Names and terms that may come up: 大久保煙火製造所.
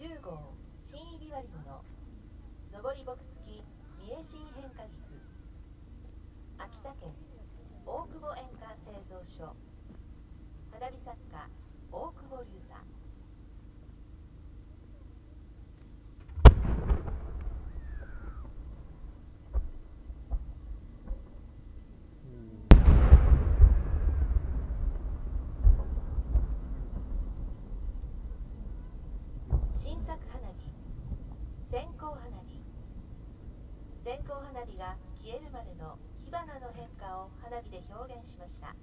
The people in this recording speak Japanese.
10号新入り割り物上り僕付き三重新変化菊秋田県大久保演歌製造所花火作家大久保龍太。線香花火が消えるまでの火花の変化を花火で表現しました。